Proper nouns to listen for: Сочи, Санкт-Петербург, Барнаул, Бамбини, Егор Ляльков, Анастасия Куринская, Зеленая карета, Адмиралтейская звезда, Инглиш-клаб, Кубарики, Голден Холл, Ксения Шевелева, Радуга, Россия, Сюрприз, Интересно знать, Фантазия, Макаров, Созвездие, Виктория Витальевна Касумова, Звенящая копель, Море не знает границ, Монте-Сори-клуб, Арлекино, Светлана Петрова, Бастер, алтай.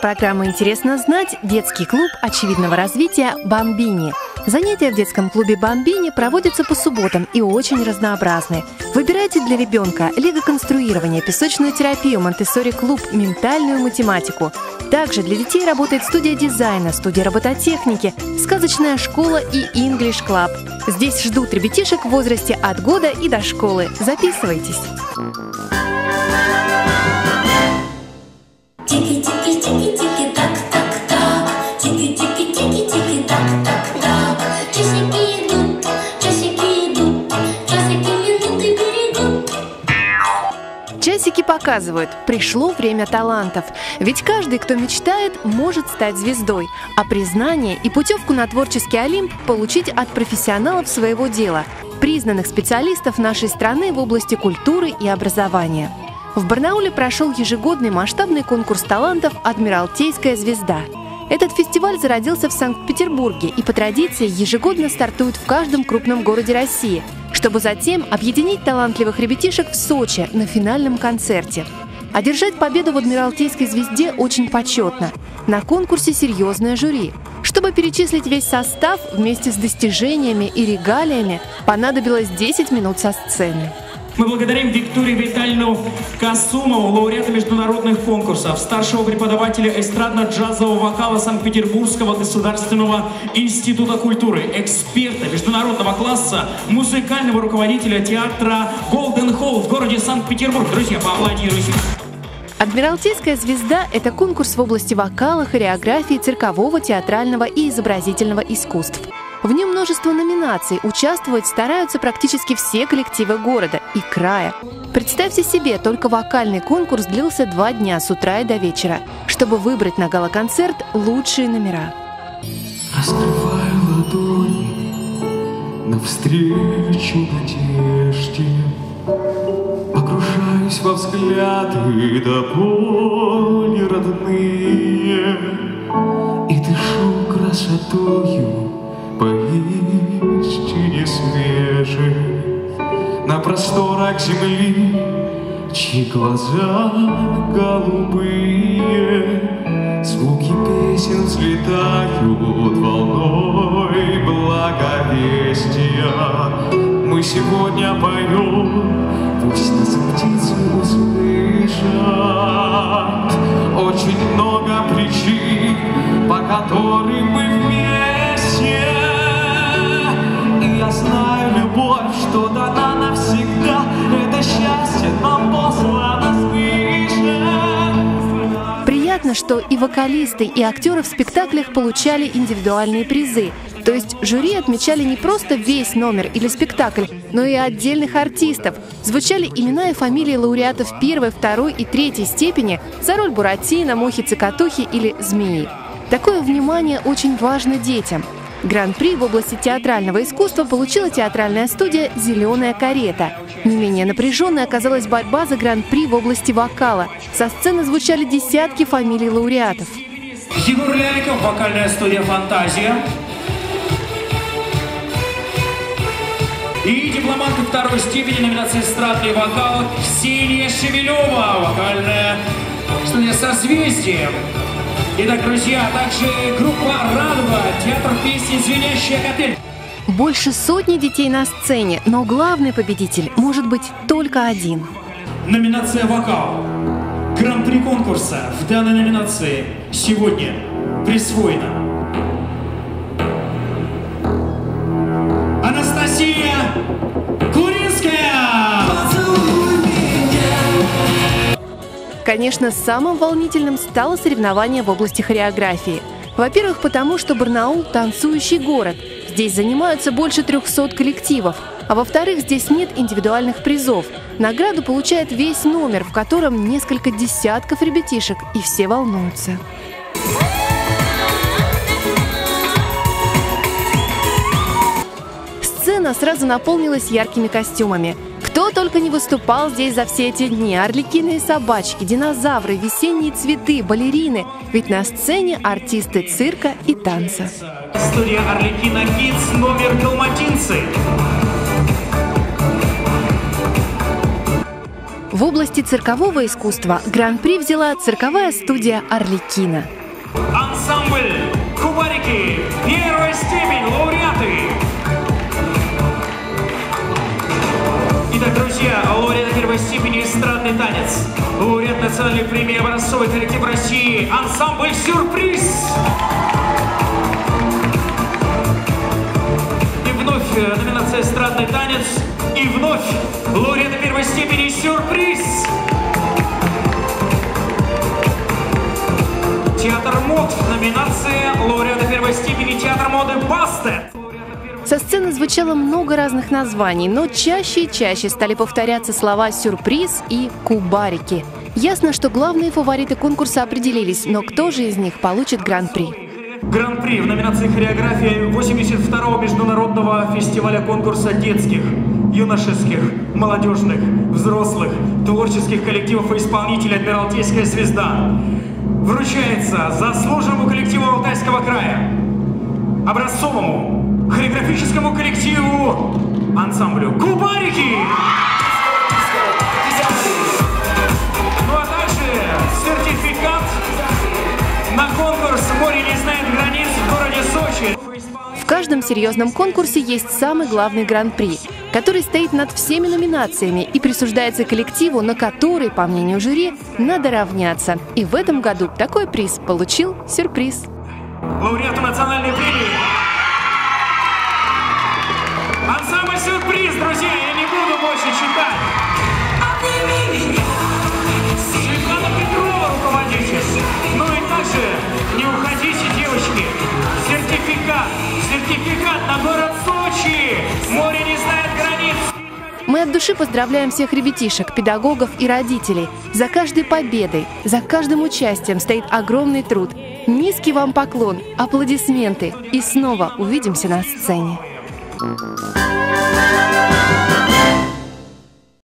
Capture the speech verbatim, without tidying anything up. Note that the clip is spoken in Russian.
программы «Интересно знать» детский клуб очевидного развития «Бамбини». Занятия в детском клубе «Бамбини» проводятся по субботам и очень разнообразны. Выбирайте для ребенка лего-конструирование, песочную терапию, Монте-Сори-клуб, ментальную математику. Также для детей работает студия дизайна, студия робототехники, сказочная школа и Инглиш-клаб. Здесь ждут ребятишек в возрасте от года и до школы. Записывайтесь! Тики-тики-тики-тики, так-так-так. Тики-тики-тики-тики, так-так-так. Часики идут, часики идут, часики минуты берегут. Часики показывают, пришло время талантов. Ведь каждый, кто мечтает, может стать звездой. А признание и путевку на творческий Олимп получить от профессионалов своего дела, признанных специалистов нашей страны в области культуры и образования. В Барнауле прошел ежегодный масштабный конкурс талантов «Адмиралтейская звезда». Этот фестиваль зародился в Санкт-Петербурге и по традиции ежегодно стартует в каждом крупном городе России, чтобы затем объединить талантливых ребятишек в Сочи на финальном концерте. Одержать победу в «Адмиралтейской звезде» очень почетно. На конкурсе серьезное жюри. Чтобы перечислить весь состав вместе с достижениями и регалиями, понадобилось десять минут со сцены. Мы благодарим Викторию Витальевну Касумову, лауреата международных конкурсов, старшего преподавателя эстрадно-джазового вокала Санкт-Петербургского государственного института культуры, эксперта международного класса, музыкального руководителя театра «Голден Холл» в городе Санкт-Петербург. Друзья, поаплодируйте. «Адмиралтейская звезда» — это конкурс в области вокала, хореографии, циркового, театрального и изобразительного искусств. В нем множество номинаций, участвовать стараются практически все коллективы города и края. Представьте себе, только вокальный конкурс длился два дня с утра и до вечера, чтобы выбрать на гала-концерт лучшие номера. Раскрываю ладони навстречу надежде, погружаюсь во взгляды до боли родные и дышу красотою. Поистине свежий на просторах земли, чьи глаза голубые, звуки песен взлетают волной благовестия. Мы сегодня поем, пусть нас птицы услышат. Очень много причин, по которым мы вместе. Я знаю, любовь, что дана навсегда, это счастье нам послано свыше. Приятно, что и вокалисты, и актеры в спектаклях получали индивидуальные призы. То есть жюри отмечали не просто весь номер или спектакль, но и отдельных артистов. Звучали имена и фамилии лауреатов первой, второй и третьей степени за роль Буратино, Мухи-Цокотухи или Змеи. Такое внимание очень важно детям. Гран-при в области театрального искусства получила театральная студия «Зеленая карета». Не менее напряженной оказалась борьба за гран-при в области вокала. Со сцены звучали десятки фамилий лауреатов. Егор Ляльков, вокальная студия «Фантазия». И дипломантка второй степени номинации «Эстрадный вокал» Ксения Шевелева, вокальная студия «Созвездие». Итак, друзья, а также группа «Радуга», театр песни «Звенящая копель». Больше сотни детей на сцене, но главный победитель может быть только один. Номинация «Вокал». Гран-при конкурса в данной номинации сегодня присвоена Анастасия Куринская! Конечно, самым волнительным стало соревнование в области хореографии. Во-первых, потому что Барнаул – танцующий город. Здесь занимаются больше трёхсот коллективов. А во-вторых, здесь нет индивидуальных призов. Награду получает весь номер, в котором несколько десятков ребятишек, и все волнуются. Сцена сразу наполнилась яркими костюмами. Кто только не выступал здесь за все эти дни. Арлекино и собачки, динозавры, весенние цветы, балерины. Ведь на сцене артисты цирка и танца. Студия «Арлекино Кидс», номер «Далматинцы». В области циркового искусства гран-при взяла цирковая студия «Арлекино». Ансамбль «Кубарики» первой степень лауреаты. Итак, друзья, лауреат первой степени эстрадный танец, лауреат национальной премии образцовой коллектив России, ансамбль «Сюрприз». И вновь номинация эстрадный танец. И вновь лауреаты первой степени «Сюрприз». Театр мод, номинация лауреата первой степени театр моды «Бастер». Со сцены звучало много разных названий, но чаще и чаще стали повторяться слова «Сюрприз» и «Кубарики». Ясно, что главные фавориты конкурса определились, но кто же из них получит гран-при? Гран-при в номинации «Хореография» восемьдесят второго международного фестиваля конкурса детских, юношеских, молодежных, взрослых, творческих коллективов и исполнителей «Адмиралтейская звезда» вручается заслуженному коллективу Алтайского края, образцовому хореографическому коллективу, ансамблю «Кубарики». Ну а дальше сертификат на конкурс «Море не знает границ» в городе Сочи. В каждом серьезном конкурсе есть самый главный гран-при, который стоит над всеми номинациями и присуждается коллективу, на который, по мнению жюри, надо равняться. И в этом году такой приз получил «Сюрприз». Лауреату национальной премии ансамбль «Сюрприз», друзья, я не буду больше читать. Светлана Петрова, руководитель. Ну и также не уходите, девочки. Сертификат, сертификат на город Сочи. Море не знает границ. Мы от души поздравляем всех ребятишек, педагогов и родителей. За каждой победой, за каждым участием стоит огромный труд. Низкий вам поклон, аплодисменты. И снова увидимся на сцене.